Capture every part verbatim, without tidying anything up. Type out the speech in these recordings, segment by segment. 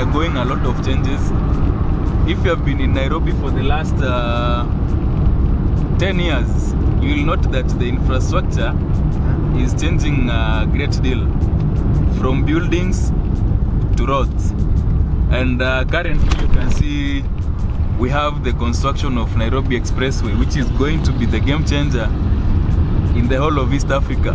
undergoing a lot of changes. If you have been in Nairobi for the last uh, ten years, you will note that the infrastructure is changing a great deal, from buildings to roads. And uh, currently you can see we have the construction of Nairobi Expressway, which is going to be the game changer in the whole of East Africa.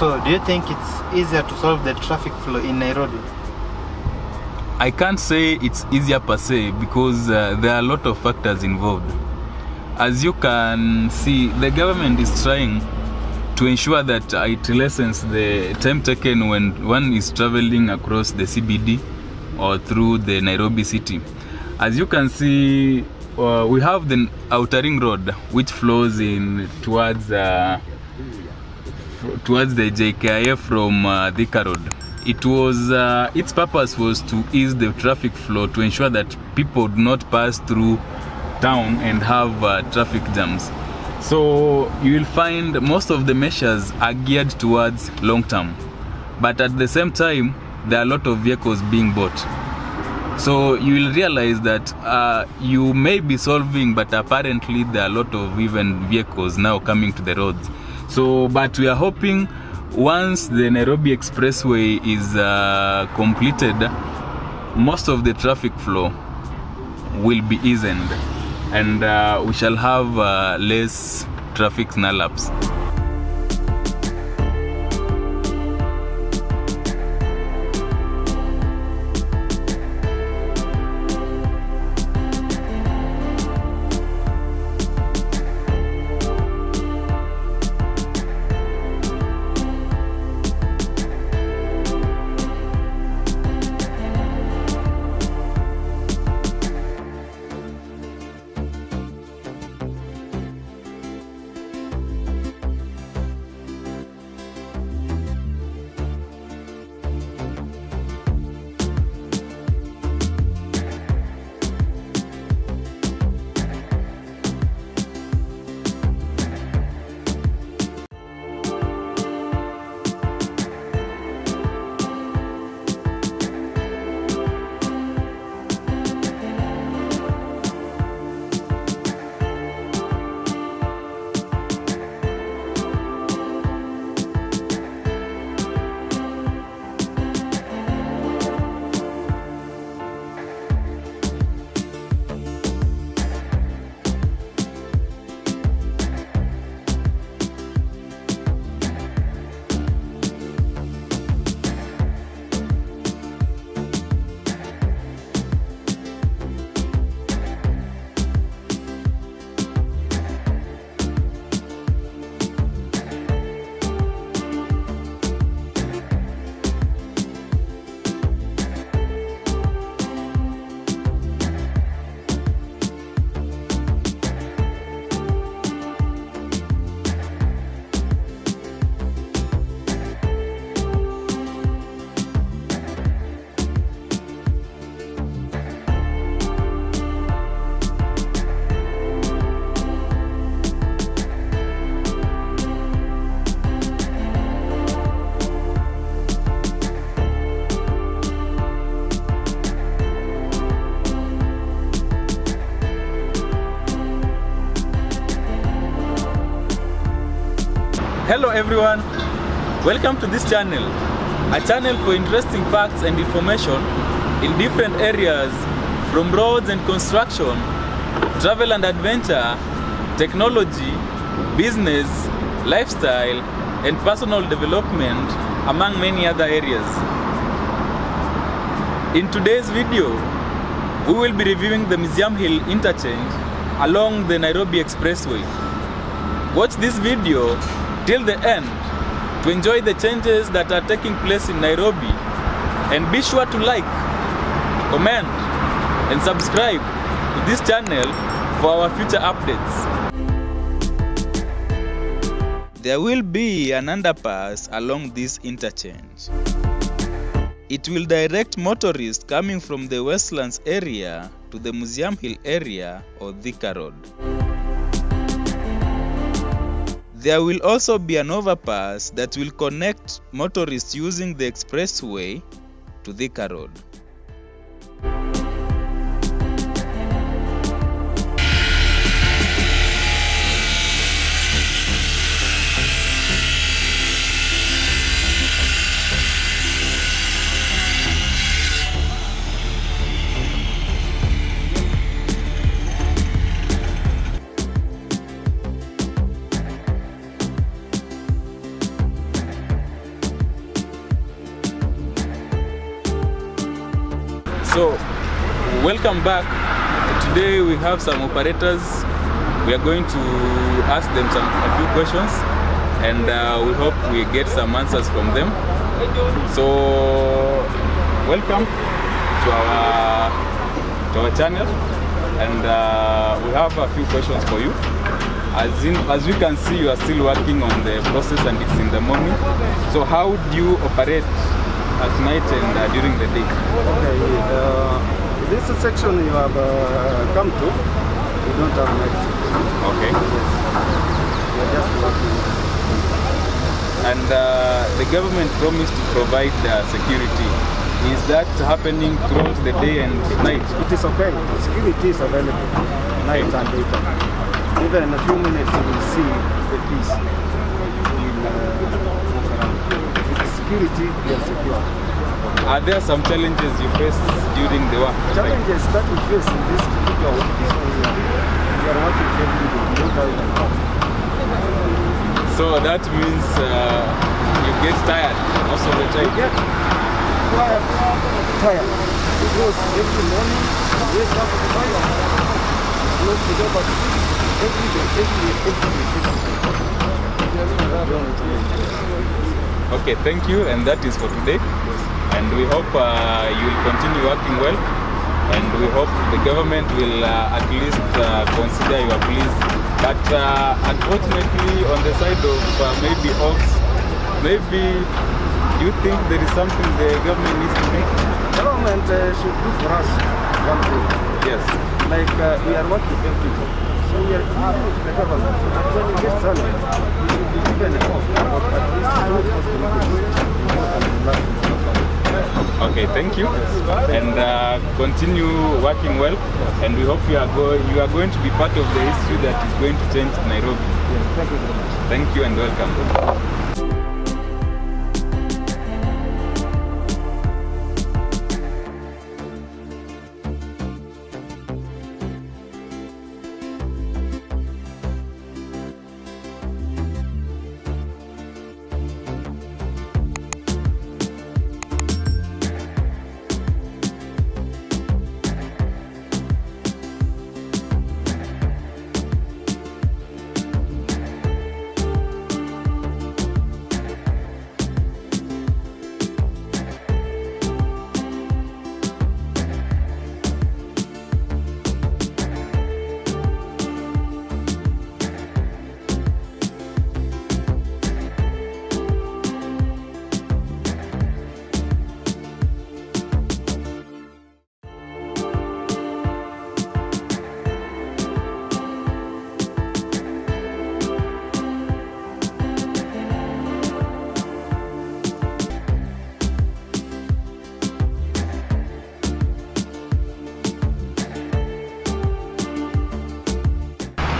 So, do you think it's easier to solve the traffic flow in Nairobi? I can't say it's easier per se, because uh, there are a lot of factors involved. As you can see, the government is trying to ensure that it lessens the time taken when one is traveling across the C B D or through the Nairobi city. As you can see, uh, we have the Outer Ring Road, which flows in towards uh, towards the J K I A from uh, Thika Road. It was, uh, its purpose was to ease the traffic flow, to ensure that people do not pass through town and have uh, traffic jams. So you will find most of the measures are geared towards long term. But at the same time, there are a lot of vehicles being bought. So you will realize that uh, you may be solving, but apparently there are a lot of even vehicles now coming to the roads. So, but we are hoping once the Nairobi Expressway is uh, completed, most of the traffic flow will be eased, and uh, we shall have uh, less traffic snarl-ups. Hello everyone, welcome to this channel. a channel for interesting facts and information in different areas, from roads and construction, travel and adventure, technology, business, lifestyle, and personal development, among many other areas. In today's video, we will be reviewing the Museum Hill interchange along the Nairobi Expressway. Watch this video till the end to enjoy the changes that are taking place in Nairobi, and be sure to like, comment, and subscribe to this channel for our future updates. There will be an underpass along this interchange. It will direct motorists coming from the Westlands area to the Museum Hill area or Thika Road. There will also be an overpass that will connect motorists using the expressway to Thika Road. So, welcome back. Today we have some operators. We are going to ask them some a few questions, and uh, we hope we get some answers from them. So, welcome to our to our channel, and uh, we have a few questions for you. As in, as we can see, you are still working on the process, and it's in the morning. So, how do you operate at night and uh, during the day? Okay, uh, this section you have uh, come to, we don't have an exit. Okay. Yes. We are just working. And uh, the government promised to provide uh, security. Is that happening throughout the day and night? It is okay. Security is available night okay. and daytime. Even in a few minutes you will see the peace. In, uh, Security, yes, secure. Are there some challenges you face during the work? Challenges that we face in this particular work is we are working every day. So that means uh, you get tired most of the time? You get tired, tired. Because every morning, we wake up at five, we close the job at six, every day, every day, every day, every day. Okay, thank you, and that is for today. And we hope uh, you will continue working well, and we hope the government will uh, at least uh, consider your pleas. But uh, unfortunately, on the side of uh, maybe ops, maybe you think there is something the government needs to make? The government uh, should do for us one thing. Yes. Like uh, we are working with people, so we are equal to the government. When we get salary, we should be given off. Okay, thank you, and uh, continue working well, and we hope you are, go you are going to be part of the history that is going to change Nairobi. Yes, thank you very much. Thank you and welcome.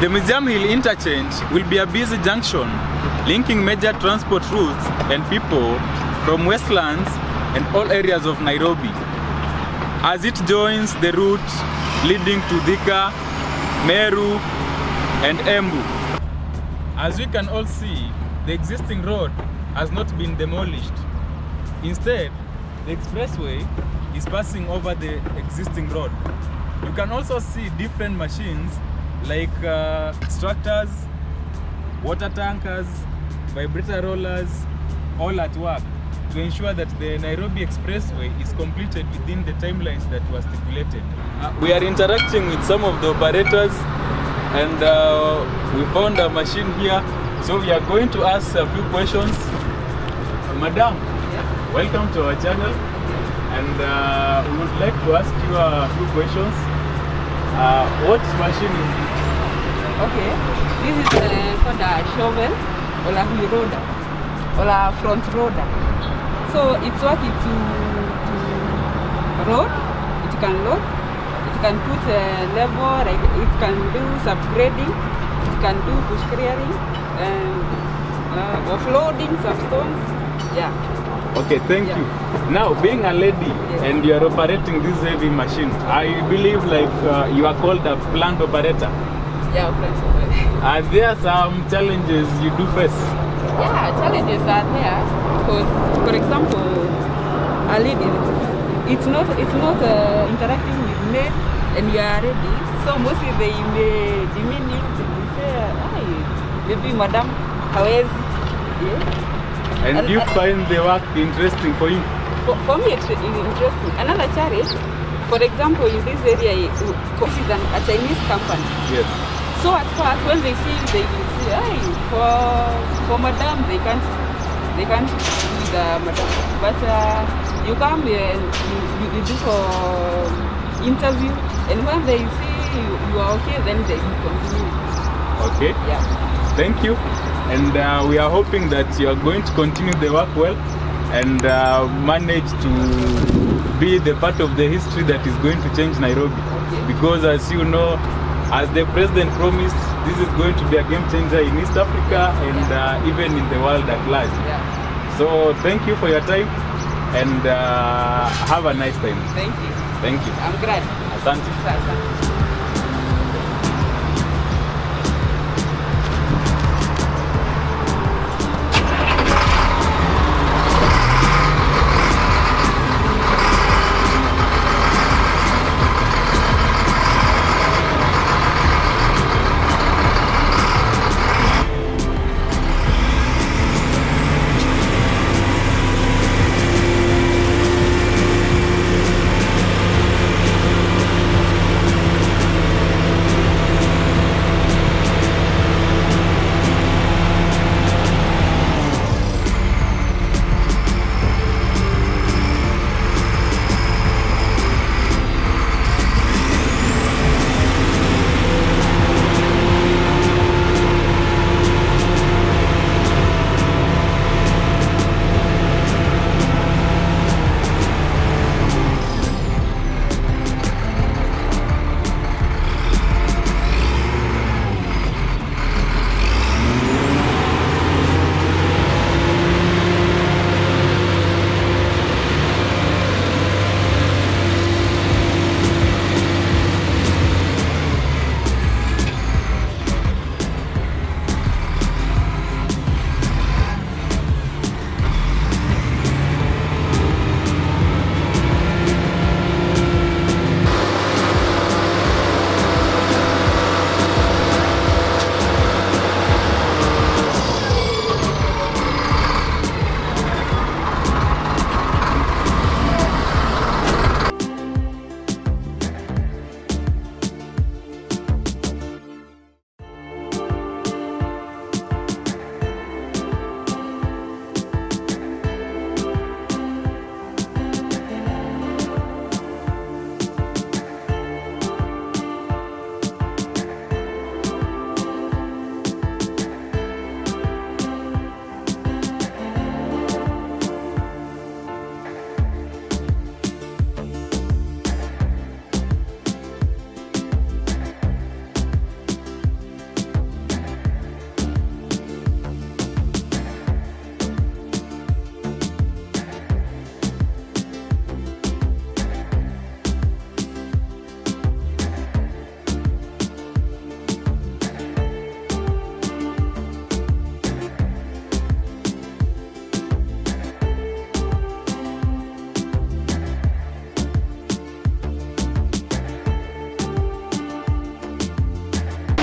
The Museum Hill interchange will be a busy junction linking major transport routes and people from Westlands and all areas of Nairobi, as it joins the route leading to Thika, Meru and Embu. As we can all see, the existing road has not been demolished. Instead, the expressway is passing over the existing road. You can also see different machines like uh, extractors, water tankers, vibrator rollers, all at work to ensure that the Nairobi Expressway is completed within the timelines that were stipulated. Uh, we are interacting with some of the operators and uh, we found a machine here, so we are going to ask a few questions. Madam, yeah. Welcome to our channel, and uh, we would like to ask you a few questions. Uh, what machine is this? Okay, this is uh, called a shovel or a wheel roller or a front roller. So it's working to, to road, it can load, it can put a level, like it can do subgrading, it can do bush clearing, and uh, offloading some stones. Yeah. Okay, thank yeah. you. Now, being a lady, yes, and you are operating this heavy machine, I believe like uh, you are called a plant operator. Yeah, plant operator. Are there some challenges you do face? Yeah, challenges are there. Because, for example, a lady, it's not, it's not uh, interacting with men, and you are ready. So mostly they may diminish and say, "Hi, maybe madam, how is yeah?" And do you find the work interesting for you? For, for me, it's interesting. Another challenge, for example, in this area, this is a Chinese company. Yes. So at first, when they see you, they will say, "Hey, for for madam, they can't, they can't do the madam." But uh, you come and you, you, you do for interview, and when they see you, you are okay, then they will continue. Okay. Yeah. Thank you. And uh, we are hoping that you are going to continue the work well and uh, manage to be the part of the history that is going to change Nairobi. Okay. Because as you know, as the president promised, this is going to be a game changer in East Africa and yeah. uh, even in the world at large. Yeah. So thank you for your time and uh, have a nice time. Thank you. Thank you. I'm glad. Asante. Asante.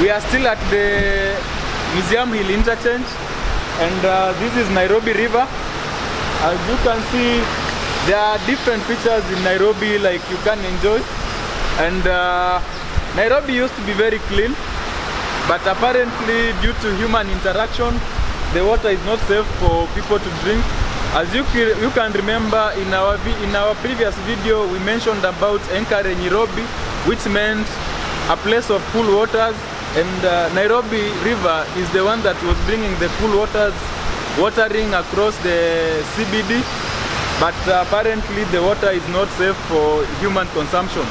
We are still at the Museum Hill interchange, and uh, this is Nairobi River. As you can see, there are different features in Nairobi like you can enjoy. And uh, Nairobi used to be very clean, but apparently due to human interaction, the water is not safe for people to drink. As you, you can remember, in our, in our previous video, we mentioned about Enkare Nyirobi, which meant a place of cool waters, and uh, Nairobi River is the one that was bringing the cool waters, watering across the C B D, but uh, apparently the water is not safe for human consumption.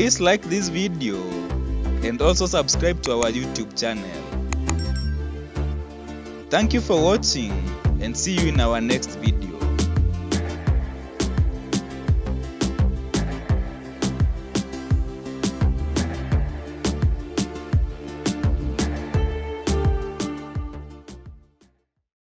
Please like this video and also subscribe to our YouTube channel. Thank you for watching and see you in our next video.